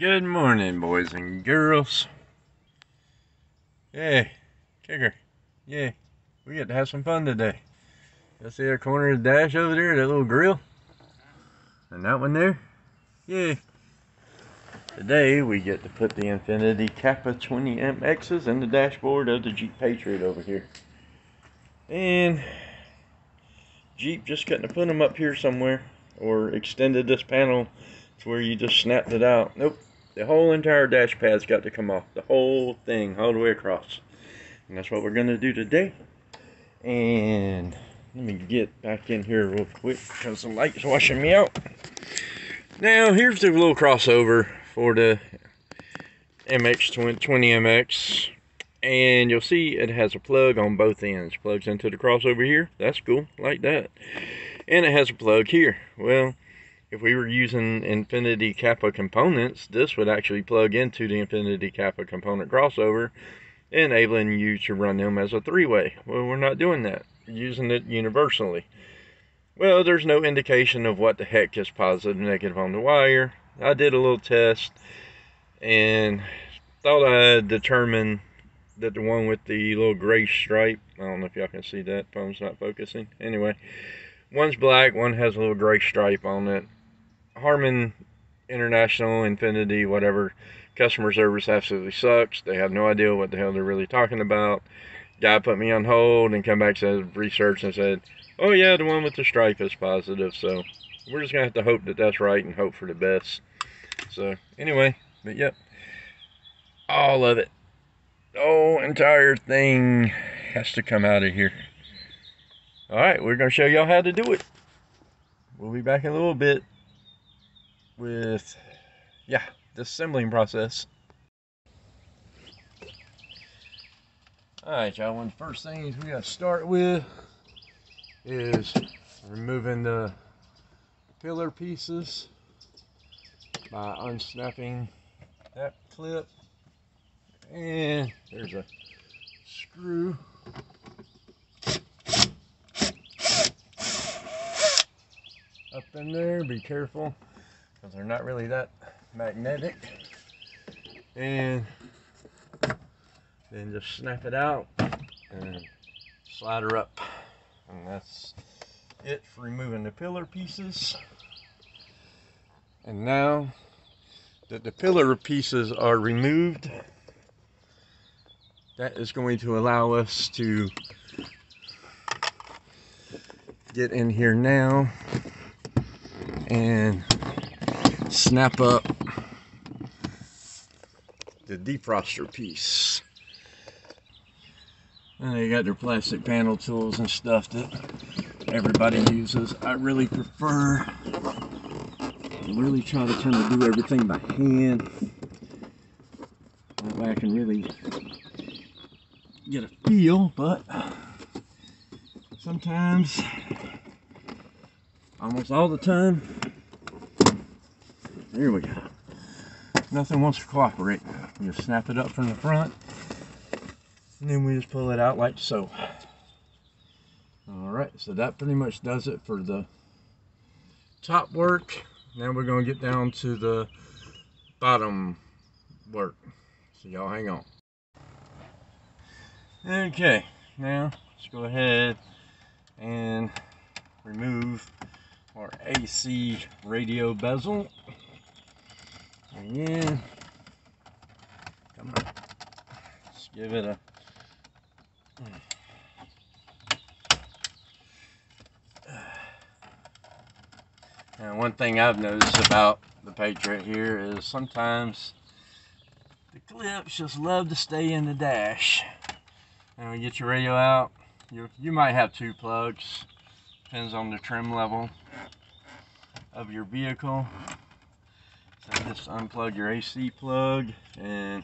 Good morning, boys and girls. Yay, kicker. Yay, we get to have some fun today. Y'all see our corner of the dash over there, that little grill? And that one there? Yay. Today we get to put the Infinity Kappa 20MXs in the dashboard of the Jeep Patriot over here. And Jeep just couldn't have put them up here somewhere or extended this panel to where you just snapped it out. Nope. The whole entire dash pad's got to come off. The whole thing, all the way across. And that's what we're going to do today. And let me get back in here real quick because the light's washing me out. Now, here's the little crossover for the 20MX. And you'll see it has a plug on both ends. Plugs into the crossover here. That's cool. Like that. And it has a plug here. Well, if we were using Infinity Kappa components, this would actually plug into the Infinity Kappa component crossover, enabling you to run them as a three-way. Well, we're not doing that. We're using it universally. Well, there's no indication of what the heck is positive and negative on the wire. I did a little test and thought I determined that the one with the little gray stripe, I don't know if y'all can see that, phone's not focusing. Anyway, one's black, one has a little gray stripe on it. Harman International, Infinity, whatever, customer service absolutely sucks. They have no idea what the hell they're really talking about. Guy put me on hold and come back, said research, and said, oh yeah, the one with the stripe is positive. So we're just gonna have to hope that that's right and hope for the best. So anyway, but yep, all of it, the whole entire thing has to come out of here. All right, we're gonna show y'all how to do it. We'll be back in a little bit with, yeah, the assembling process. All right, y'all, one of the first things we gotta start with is removing the pillar pieces by unsnapping that clip. And there's a screw. Up in there, be careful, because they're not really that magnetic. And then just snap it out and slide her up. And that's it for removing the pillar pieces. And now that the pillar pieces are removed, that is going to allow us to get in here now and snap up the defroster piece. And they got their plastic panel tools and stuff that everybody uses. I really prefer, I really try to do everything by hand. That way I can really get a feel, but sometimes, almost all the time, there we go, nothing wants to cooperate. We just snap it up from the front and then we just pull it out like so. Alright, so that pretty much does it for the top work. Now we're going to get down to the bottom work, so y'all hang on. Okay, now let's go ahead and remove our AC radio bezel. Again, come on, let's give it a now, one thing I've noticed about the Patriot here is sometimes the clips just love to stay in the dash. And we get your radio out, you might have two plugs, depends on the trim level of your vehicle. So just unplug your AC plug and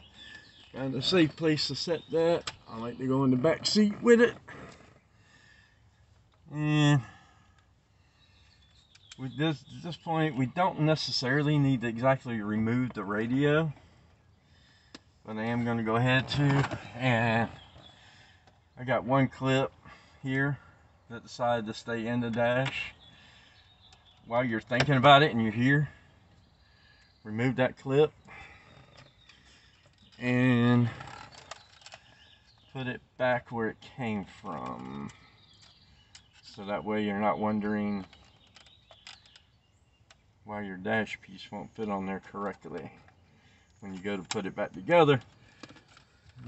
find a safe place to set that. I like to go in the back seat with it. And with this, at this point, we don't necessarily need to exactly remove the radio, but I am going to go ahead to, and I got one clip here that decided to stay in the dash. While you're thinking about it and you're here, remove that clip and put it back where it came from. So that way you're not wondering why your dash piece won't fit on there correctly when you go to put it back together.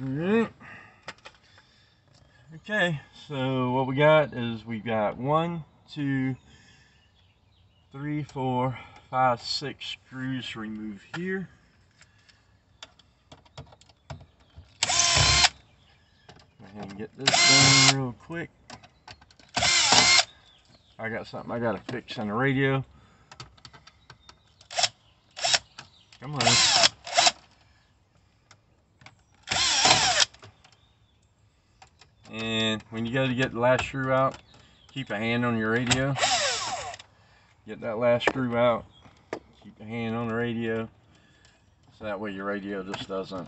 Alright. Okay, so what we got is we've got 1, 2, 3, 4, 5, 6 screws to remove here. Go ahead and get this done real quick. I got something I gotta fix on the radio. Come on. And when you go to get the last screw out, keep a hand on your radio. Get that last screw out, keep a hand on the radio, so that way your radio just doesn't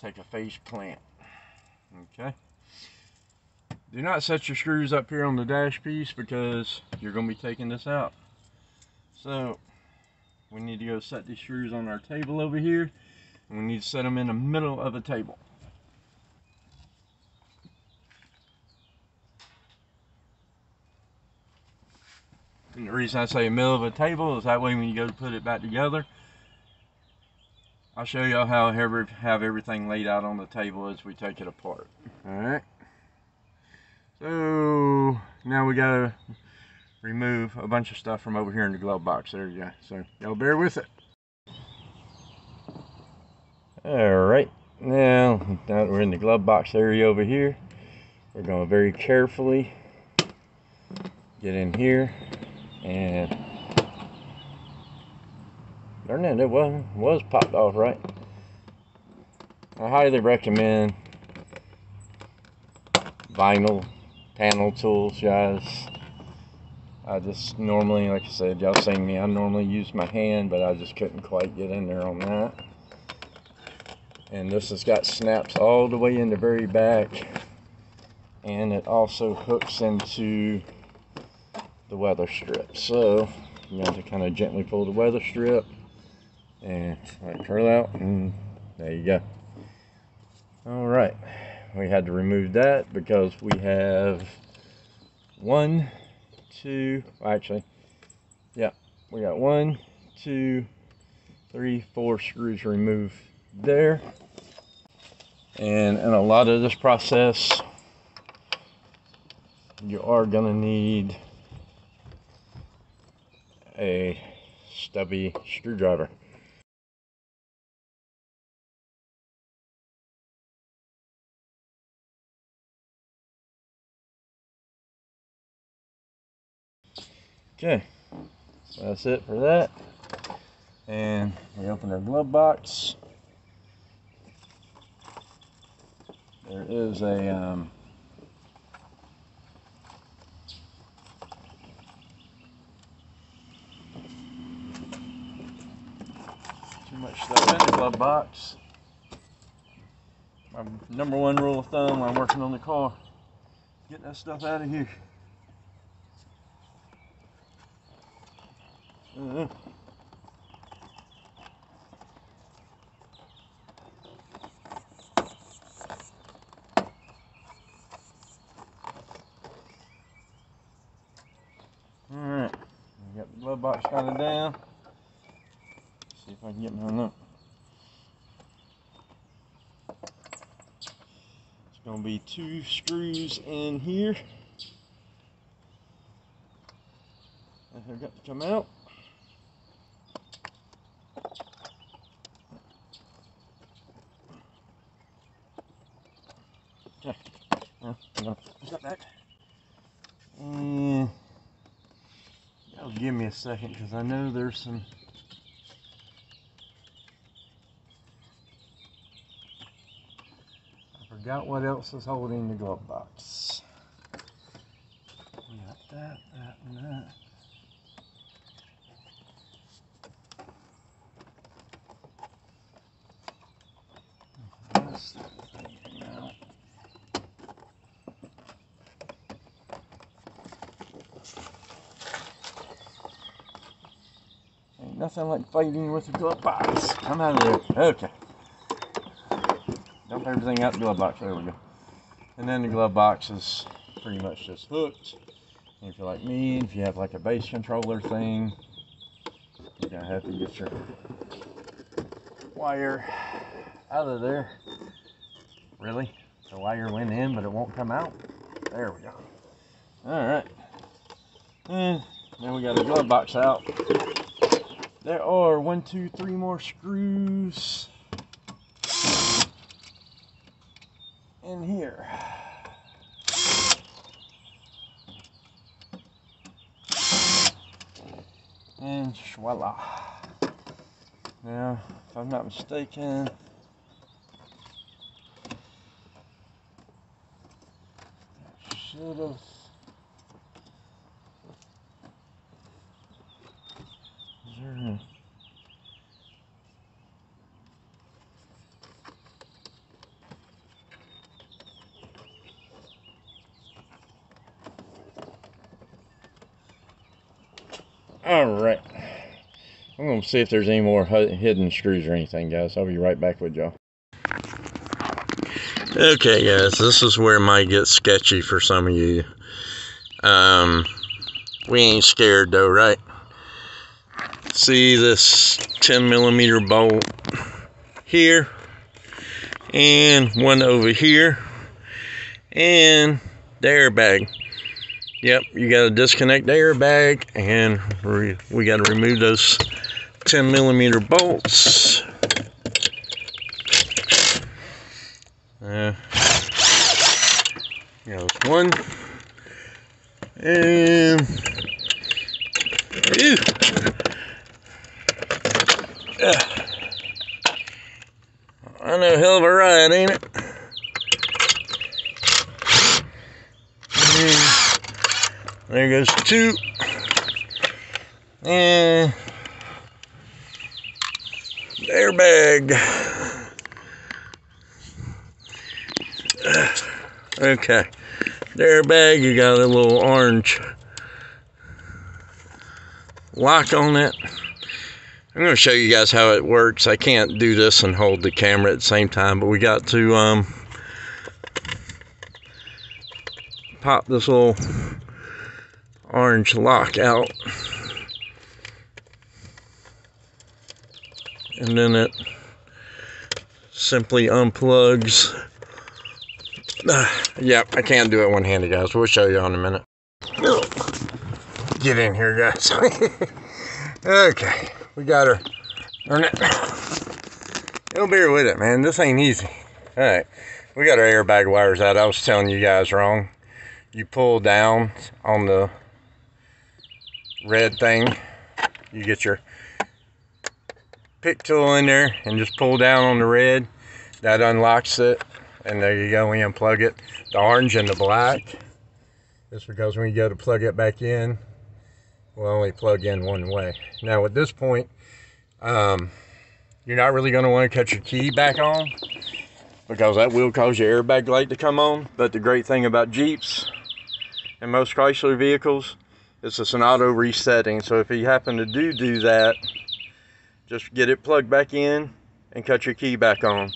take a face plant. Okay. Do not set your screws up here on the dash piece because you're going to be taking this out. So we need to go set these screws on our table over here, and we need to set them in the middle of the table. And the reason I say middle of a table is that way when you go to put it back together, I'll show y'all how I have everything laid out on the table as we take it apart. Alright. So now we gotta remove a bunch of stuff from over here in the glove box. There you go. So y'all bear with it. Alright. Now that we're in the glove box area over here, we're gonna very carefully get in here. And darn it, it was popped off, right? I highly recommend vinyl panel tools, guys. I just normally, like I said, y'all seen me, I normally use my hand, but I just couldn't quite get in there on that. And this has got snaps all the way in the very back, and it also hooks into the weather strip, so you have to kind of gently pull the weather strip and like curl out, and there you go. All right, we had to remove that because we have 1, 2, 3, 4 screws removed there. And in a lot of this process, you are gonna need a stubby screwdriver. Okay, so that's it for that. And we open our glove box. There is a much stuff in the glove box. My #1 rule of thumb when I'm working on the car: get that stuff out of here. All right, we got the glove box kind of down. See if I can get mine up. It's going to be 2 screws in here. They've got to come out. Okay. No. Step back. And y'all give me a second because I know there's some. Got what else is holding the glove box. We got that, that, and that. That's that thing out. ain't nothing like fighting with a glove box. Come out of there. Okay. Dump everything out the glove box. There we go. And then the glove box is pretty much just hooked. And if you're like me, if you have like a base controller thing, you're going to have to get your wire out of there. Really? The wire went in, but it won't come out? There we go. Alright. And then we got the glove box out. There are 1, 2, 3 more screws in here. And voila. Now, if I'm not mistaken, I should have. Is there a... Alright, I'm going to see if there's any more hidden screws or anything, guys. I'll be right back with y'all. Okay, guys, this is where it might get sketchy for some of you. We ain't scared, though, right? See this 10mm bolt here, and one over here, and the airbag. Yep, you got to disconnect the airbag, and we got to remove those 10mm bolts. There's one, and ew. I know, hell of a ride, ain't it? There goes two. And the airbag. Okay. The airbag, you got a little orange lock on it. I'm going to show you guys how it works. I can't do this and hold the camera at the same time, but we got to pop this little orange lock out, and then it simply unplugs. Yeah, I can't do it one-handed, guys. We'll show you in a minute. Get in here, guys. Okay, we got her. Don't bear with it, man. This ain't easy. All right, we got our airbag wires out. I was telling you guys wrong. You pull down on the red thing, you get your pick tool in there and just pull down on the red. That unlocks it, and there you go. We unplug it. The orange and the black, just because when you go to plug it back in, we'll only plug in one way. Now at this point, you're not really going to want to cut your key back on, because that will cause your airbag light to come on. But the great thing about Jeeps and most Chrysler vehicles, it's just an auto resetting. So if you happen to do that, just get it plugged back in and cut your key back on,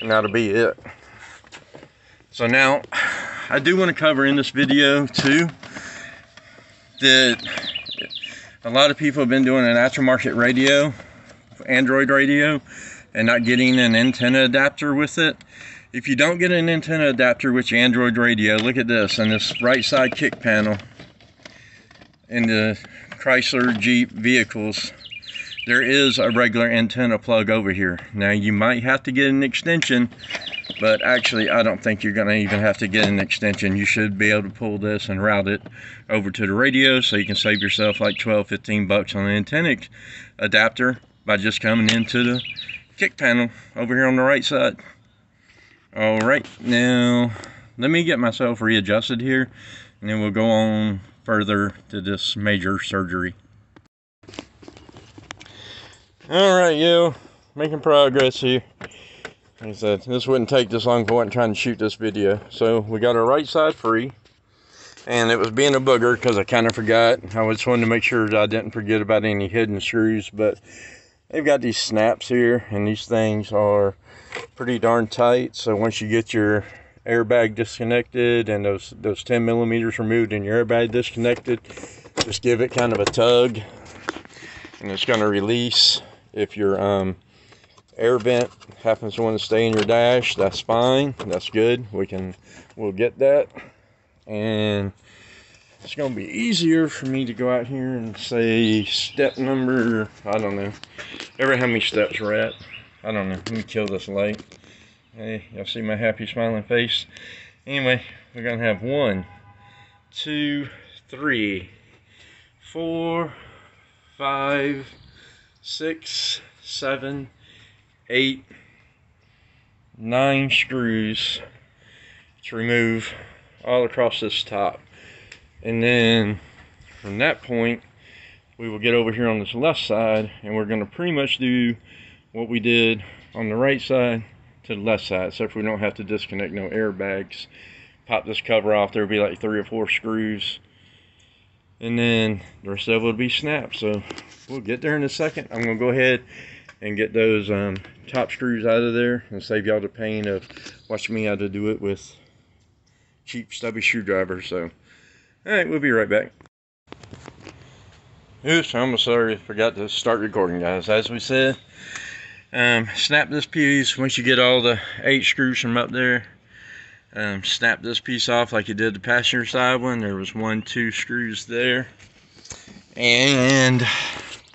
and that'll be it. So now, I do want to cover in this video too, that a lot of people have been doing an aftermarket radio, Android radio, and not getting an antenna adapter with it. If you don't get an antenna adapter with your Android radio, look at this, on this right side kick panel. In the Chrysler Jeep vehicles, there is a regular antenna plug over here. Now you might have to get an extension, but actually I don't think you're gonna even have to get an extension. You should be able to pull this and route it over to the radio, so you can save yourself like 12-15 bucks on an antenna adapter by just coming into the kick panel over here on the right side. All right, now let me get myself readjusted here, and then we'll go on further to this major surgery. All right, yo, making progress here. Like I said, this wouldn't take this long if I wasn't trying to shoot this video. So we got our right side free. and it was being a booger because I kind of forgot. I just wanted to make sure that I didn't forget about any hidden screws, but they've got these snaps here, and these things are pretty darn tight. So once you get your airbag disconnected and those 10 millimeters removed and your airbag disconnected, just give it kind of a tug and it's going to release. If your air vent happens to want to stay in your dash, that's fine, that's good, we'll get that. And it's going to be easier for me to go out here and say step number, I don't know, ever how many steps we're at, I don't know. Let me kill this light. Hey, y'all see my happy smiling face? Anyway, we're gonna have 1, 2, 3, 4, 5, 6, 7, 8, 9 screws to remove all across this top. And then from that point, we will get over here on this left side, and we're gonna pretty much do what we did on the right side to the left side, except we don't have to disconnect no airbags. Pop this cover off, there'll be like 3 or 4 screws, and then the rest of it will be snapped. So we'll get there in a second. I'm gonna go ahead and get those top screws out of there and save y'all the pain of watching me how to do it with cheap stubby screwdriver. So all right, we'll be right back. Oops, I'm sorry, forgot to start recording, guys. As we said, snap this piece. Once you get all the 8 screws from up there, snap this piece off like you did the passenger side one. There was 1, 2 screws there, and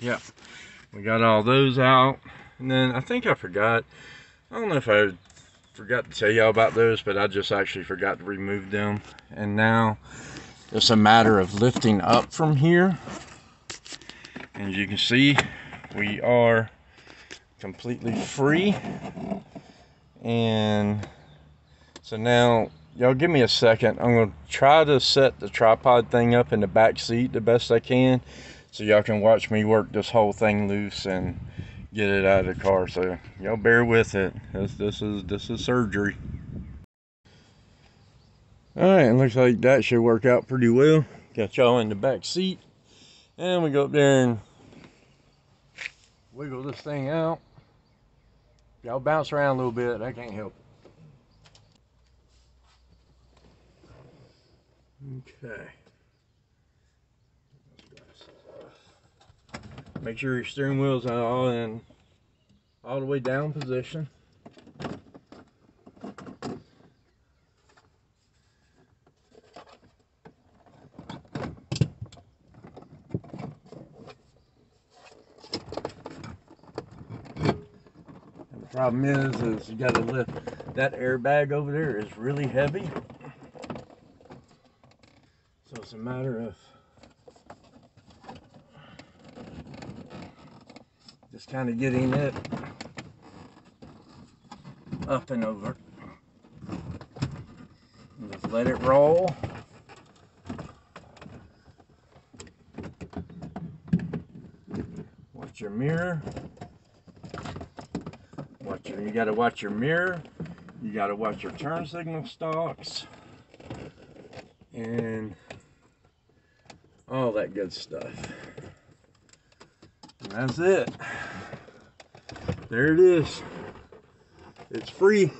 yeah, we got all those out. And then I think I don't know if I forgot to tell y'all about those, but I just actually forgot to remove them. And now it's a matter of lifting up from here, and as you can see, we are completely free. And so now, y'all give me a second, I'm gonna try to set the tripod thing up in the back seat the best I can, so y'all can watch me work this whole thing loose and get it out of the car. So y'all bear with it, this is surgery. All right, it looks like that should work out pretty well. Got y'all in the back seat, and we go up there and wiggle this thing out. Y'all bounce around a little bit, I can't help it. Okay. Make sure your steering wheel's all in, all the way down position. Problem is you gotta lift that airbag over there, is really heavy, so it's a matter of just kind of getting it up and over and just let it roll. Watch your mirror. You gotta watch your mirror, you gotta watch your turn signal stalks, and all that good stuff. And that's it. There it is. It's free.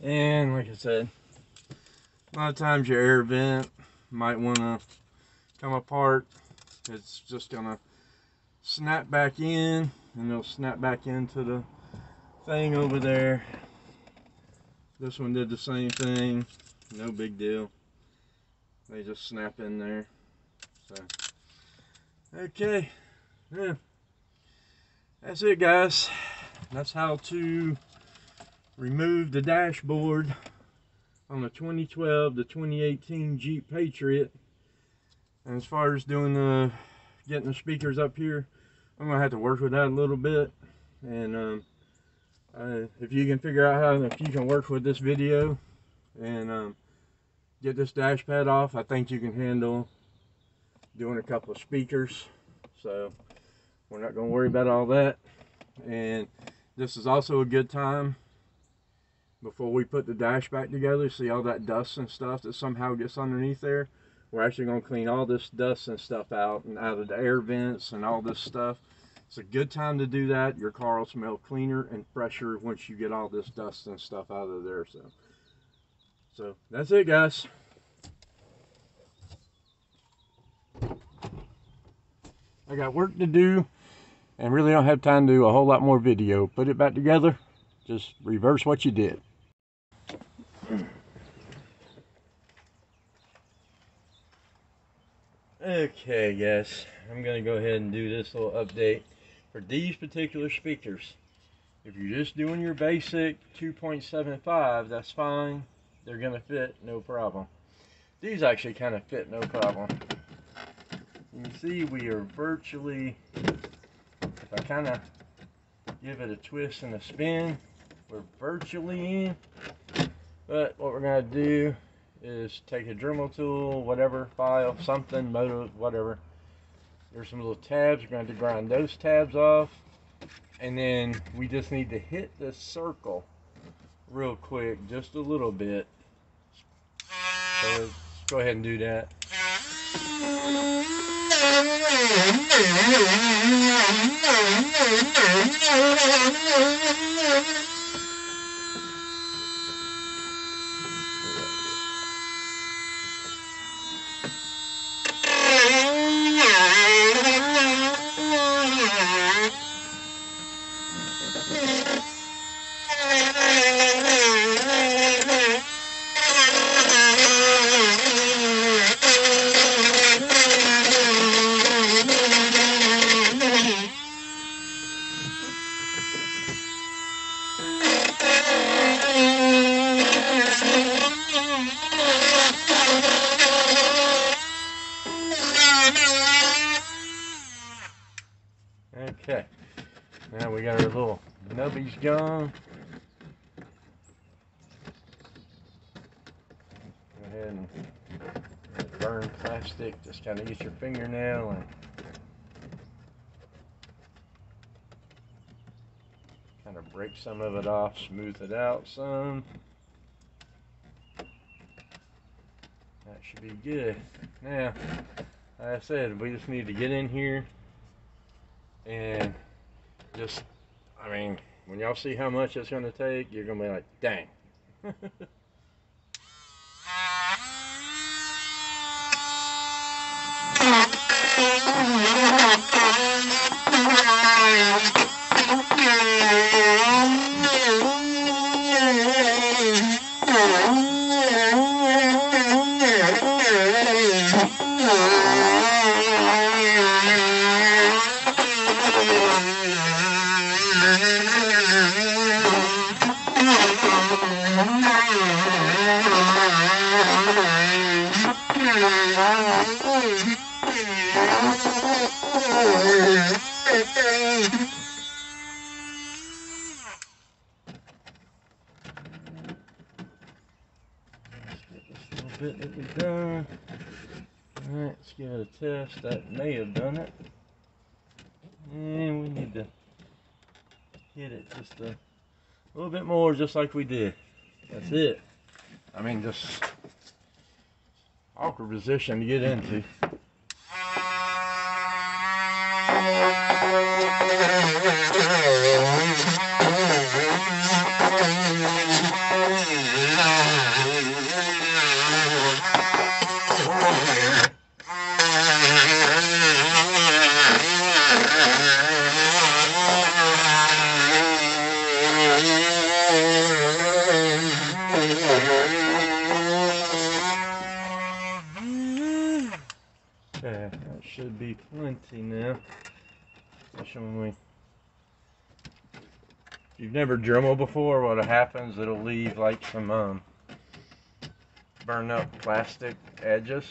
And like I said, a lot of times your air vent might want to come apart. It's just gonna snap back in, and it'll snap back into the thing over there. This one did the same thing, no big deal, they just snap in there. So okay, yeah, that's it, guys. That's how to remove the dashboard on the 2012 to 2018 Jeep Patriot. And as far as doing the getting the speakers up here, I'm gonna have to work with that a little bit. And if you can figure out how, if you can work with this video and get this dash pad off, I think you can handle doing a couple of speakers, so we're not going to worry about all that. And this is also a good time before we put the dash back together. See all that dust and stuff that somehow gets underneath there? We're actually going to clean all this dust and stuff out, and out of the air vents and all this stuff. It's a good time to do that. Your car will smell cleaner and fresher once you get all this dust and stuff out of there. So that's it, guys. I got work to do and really don't have time to do a whole lot more video. Put it back together, just reverse what you did. Okay, guys, I'm gonna go ahead and do this little update for these particular speakers. If you're just doing your basic 2.75, that's fine. They're gonna fit no problem. These actually kind of fit no problem. You can see we are virtually, if I kind of give it a twist and a spin, we're virtually in. But what we're going to do is take a Dremel tool, whatever, file, something, motor, whatever. There's some little tabs. We're going to grind those tabs off. And then we just need to hit this circle real quick, just a little bit. So let's go ahead and do that. Okay, now we got our little nubbies gone. Go ahead and burn plastic, just kind of get your fingernail and kind of break some of it off, smooth it out some. That should be good. Now, like I said, we just need to get in here. And just, I mean, when y'all see how much it's going to take, you're going to be like, dang. Bit that we've done. Alright, let's give it a test. That may have done it. And we need to hit it just a little bit more, just like we did. That's it. I mean, just awkward position to get into. Okay, that should be plenty now. Especially when we... If you've never Dremel before, what happens, it'll leave like some burned up plastic edges.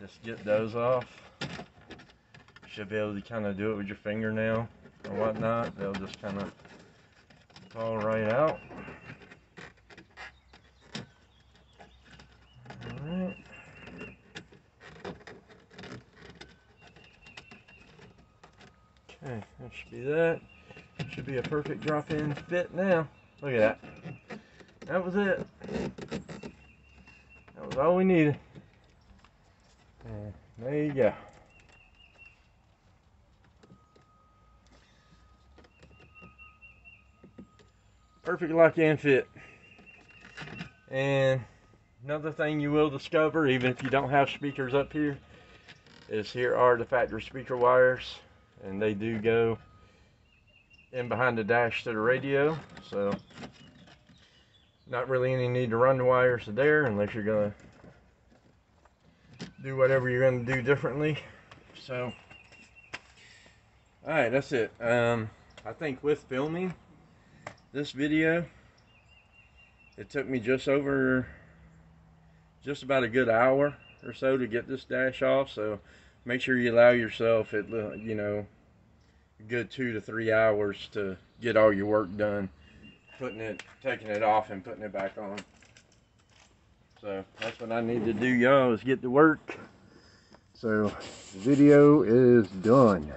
Just get those off. You should be able to kind of do it with your fingernail or whatnot. They'll just kind of fall right out. Alright, that should be that. Should be a perfect drop-in fit now. Look at that. That was it. That was all we needed. And there you go. Perfect lock-in fit. And another thing you will discover, even if you don't have speakers up here, is here are the factory speaker wires, and they do go in behind the dash to the radio, so not really any need to run the wires to there unless you're gonna do whatever you're gonna do differently. So all right, that's it. I think with filming this video, it took me just about a good hour or so to get this dash off, so make sure you allow yourself, at you know, a good 2 to 3 hours to get all your work done, putting it, taking it off and putting it back on. So that's what I need to do, y'all, is get to work. So the video is done.